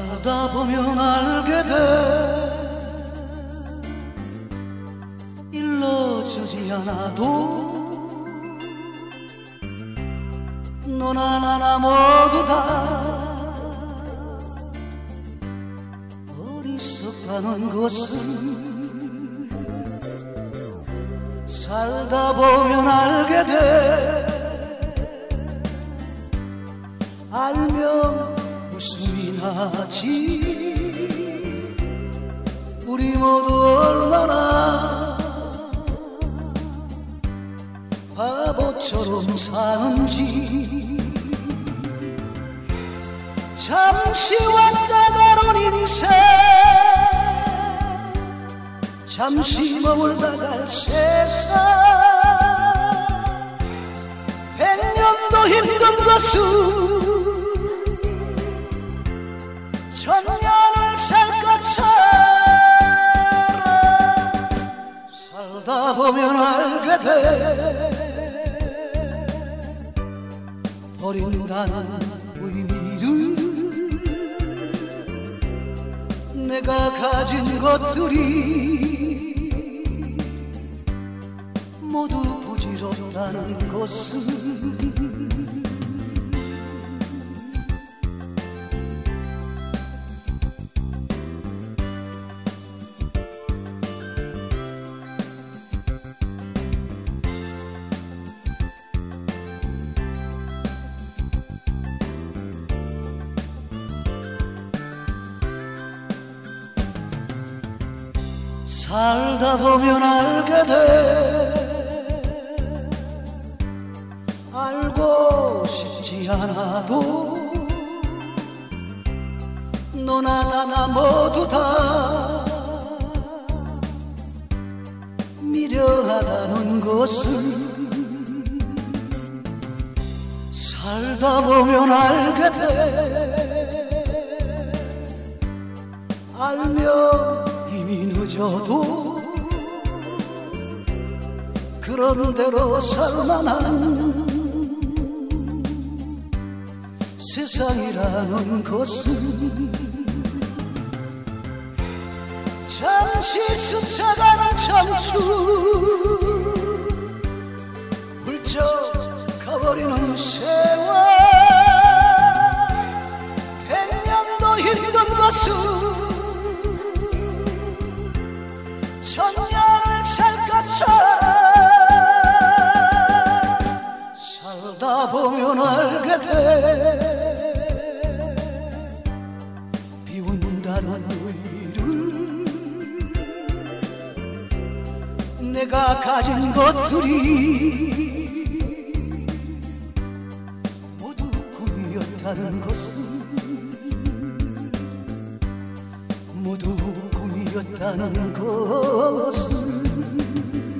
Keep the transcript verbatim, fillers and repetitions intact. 살다 보면 알게 돼. 일러주지 않아도 넌 하나나 모두 다 어리석다는 것은 살다 보면 알게 돼. 알면 웃음이 나지. 우리 모두 얼마나 바보처럼 사는지. 잠시 왔다 가는 인생, 잠시 머물다 갈 세상. 백년도 힘든 것은 천년을 살 것처럼 살다 보면 알게 돼. 버린다는 의미를 내가 가진 것들이 모두 부질없다는 것은. 살다 보면 알게 돼. 알고 싶지 않아도 너나 나나 모두 다 미련하다는 것은 살다 보면 알게 돼. 알면 이미 늦어도 그런 대로 살만한 세상이라는 것은. 잠시 스쳐가는 청춘, 훌쩍 가버리는 세월. 백년도 힘든 것은 천년을 살 것처럼 살다 보면 알게 돼. 비운다는 의미를 내가 가진 것들이 모두 꿈이었다는 것은, 모두 꿈이었다는 것은.